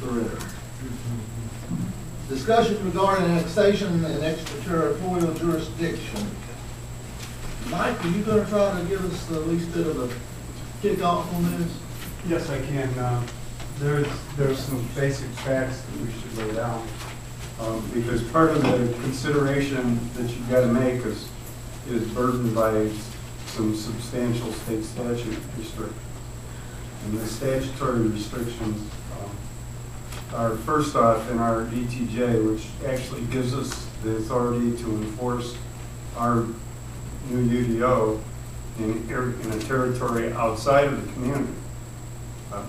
Thoreau. Discussion regarding annexation and extraterritorial jurisdiction. Mike, are you going to try to give us the least bit of a kickoff on this? Yes, I can. There's some basic facts that we should lay down because part of the consideration that you've got to make is burdened by some substantial state statute restrictions. And the statutory restrictions are, first off, in our ETJ, which actually gives us the authority to enforce our new UDO in a territory outside of the community,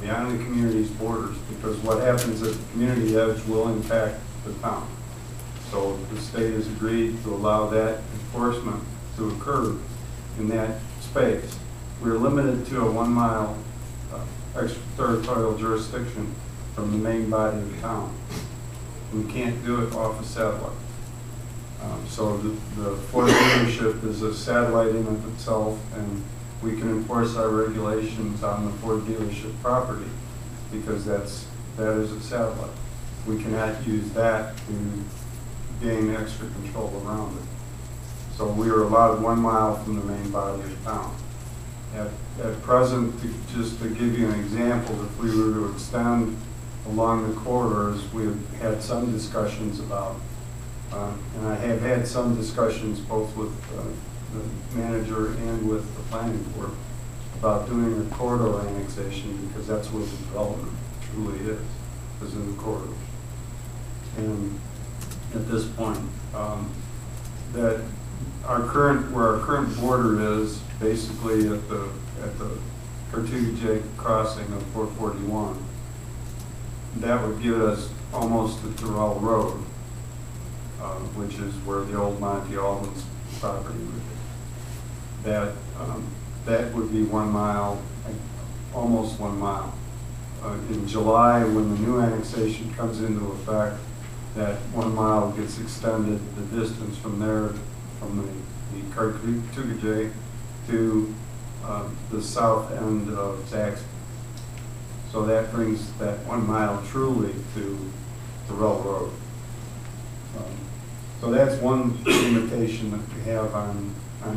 beyond the community's borders, because what happens at the community edge will impact the town. So the state has agreed to allow that enforcement to occur in that space. We're limited to a 1 mile extraterritorial jurisdiction from the main body of the town. We can't do it off a satellite. So the Florida leadership is a satellite in of itself, and we can enforce our regulations on the Ford dealership property because that is a satellite. We cannot use that to gain extra control around it. So we are allowed 1 mile from the main body of the town. At present, just to give you an example, if we were to extend along the corridors, we have had some discussions about, and I have had some discussions both with the manager and with the planning board about doing a corridor annexation because that's where the development truly is in the corridors. And at this point, that where our current border is basically at the Cartuja crossing of 441. That would give us almost the Terrell Road, which is where the old Monte Albans property would be. That would be 1 mile, almost 1 mile. In July, when the new annexation comes into effect, that 1 mile gets extended the distance from there, from the Cartuja to the south end of Zax. So that brings that 1 mile truly to the railroad. So that's one limitation that we have on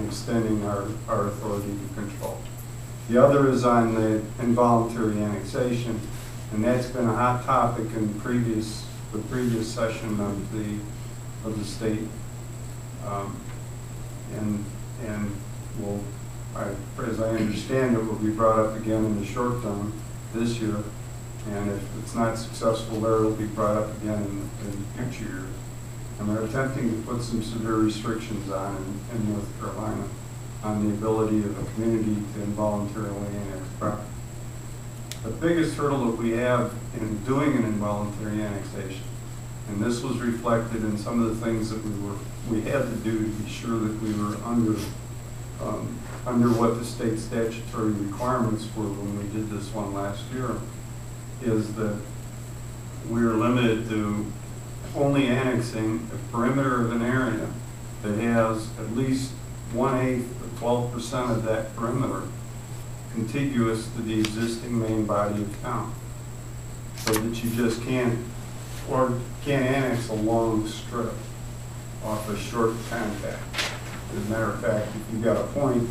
extending our authority to control. The other is on the involuntary annexation, and that's been a hot topic in the previous session of the state. And we'll, as I understand it, will be brought up again in the short term this year, and if it's not successful there, it'll be brought up again in future years. And they're attempting to put some severe restrictions on in North Carolina on the ability of a community to involuntarily annex property. The biggest hurdle that we have in doing an involuntary annexation, and this was reflected in some of the things that we had to do to be sure that we were under what the state statutory requirements were when we did this one last year, is that we are limited to only annexing the perimeter of an area that has at least 1/8 to 12% of that perimeter contiguous to the existing main body of town, so that you just can't annex a long strip off a short contact. As a matter of fact, if you got a point,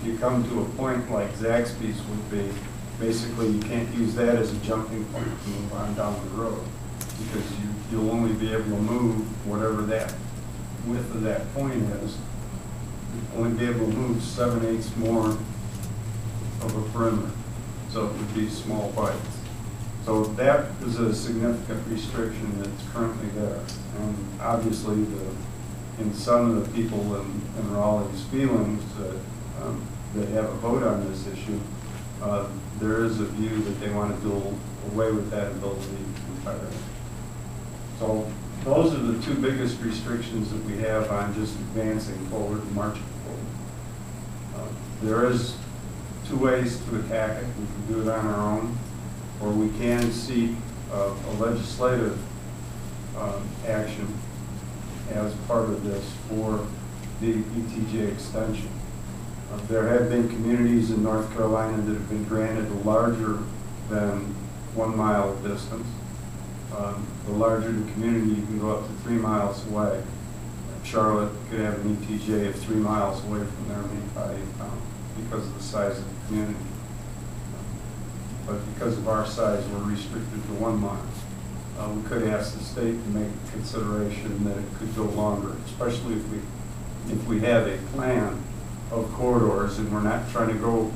if you come to a point like Zaxby's would be, basically you can't use that as a jumping point to move on down the road, because you'll only be able to move whatever that width of that point is. You'll only be able to move 7/8 more of a perimeter, so it would be small bites. So that is a significant restriction that's currently there, and obviously in some of the people in Raleigh's feelings that have a vote on this issue, there is a view that they want to do away with that ability entirely. So those are the two biggest restrictions that we have on just advancing forward and marching forward. There is two ways to attack it. We can do it on our own, or we can seek a legislative action as part of this for the ETJ extension. There have been communities in North Carolina that have been granted a larger than 1 mile distance The larger the community, you can go up to 3 miles away. Charlotte could have an ETJ of 3 miles away from their main body of pound because of the size of the community. But because of our size, we're restricted to 1 mile. We could ask the state to make a consideration that it could go longer, especially if we have a plan of corridors and we're not trying to go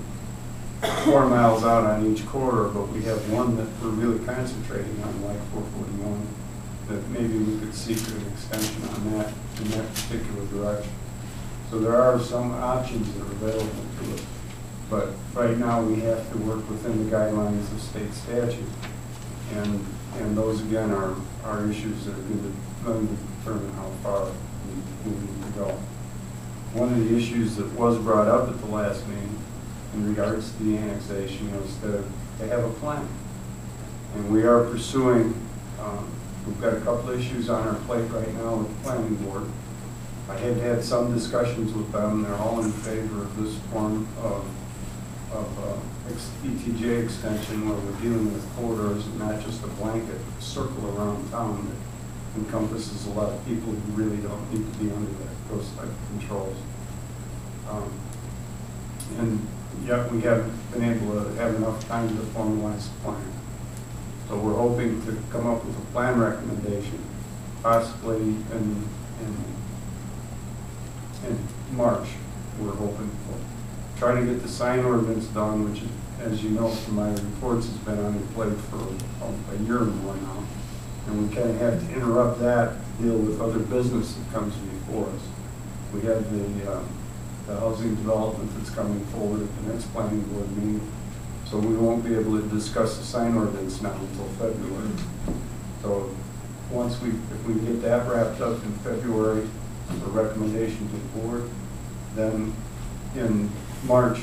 4 miles out on each corridor, but we have one that we're really concentrating on, like 441, that maybe we could seek an extension on that in that particular direction. So there are some options that are available to us. But right now we have to work within the guidelines of state statute. And those, again, are issues that are going to determine how far we need to go. One of the issues that was brought up at the last meeting in regards to the annexation is to have a plan. And we are pursuing, we've got a couple issues on our plate right now with the planning board. I had had some discussions with them. They're all in favor of this form of ETJ extension where we're dealing with corridors and not just a blanket circle around town that encompasses a lot of people who really don't need to be under those type of controls. And yet we haven't been able to have enough time to formalize the plan. So we're hoping to come up with a plan recommendation, possibly in March, we're hoping for. Trying to get the sign ordinance done, which, as you know from my reports, has been on the plate for a year or more now. And we kind of have to interrupt that to deal with other business that comes before us. We have the housing development that's coming forward at the next planning board meeting. So we won't be able to discuss the sign ordinance now until February. So once if we get that wrapped up in February, the recommendation to the board, then in March,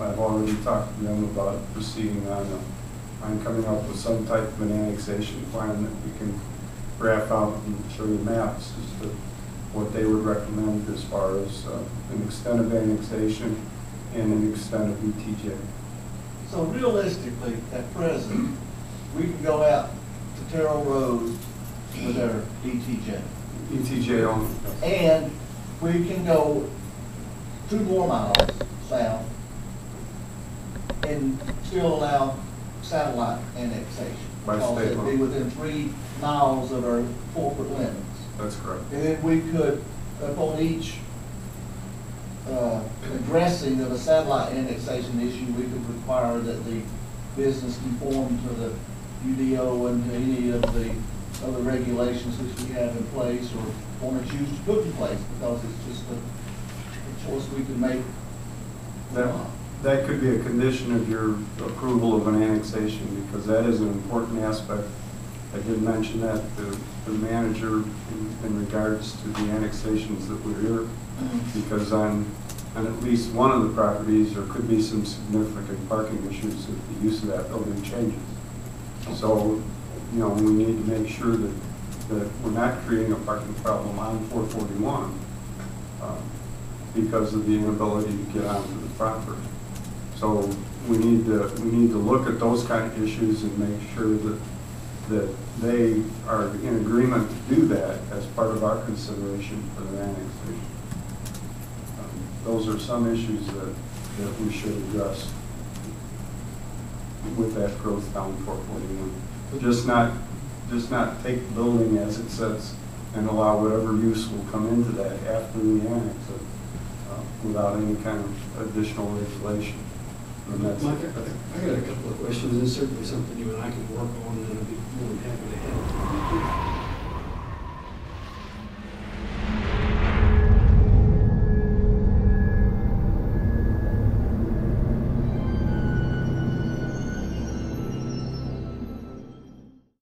I've already talked to them about proceeding on coming up with some type of an annexation plan that we can graph out and show you maps as to what they would recommend as far as an extent of annexation and an extent of ETJ. So realistically, at present, we can go out to Terrell Road with our ETJ. ETJ only. And we can go 2 more miles south and still allow satellite annexation. Because it would be within 3 miles of our corporate limits. That's correct. And then we could, upon each addressing of a satellite annexation issue, we could require that the business conform to the UDO and to any of the other regulations which we have in place or want to choose to put in place, because it's just a choice we can make. That could be a condition of your approval of an annexation, because that is an important aspect. I did mention that the manager in regards to the annexations that were here, because on at least one of the properties there could be some significant parking issues if the use of that building changes. So, you know, we need to make sure that we're not creating a parking problem on 441 because of the inability to get onto the property. So we need to look at those kind of issues and make sure that they are in agreement to do that as part of our consideration for the annexation. Those are some issues that we should address with that growth down 441. Just not take the building as it sits and allow whatever use will come into that after we annex it without any kind of additional regulation. Mike, I got a couple of questions. It's certainly something you and I can work on, and I'd be more than happy to have.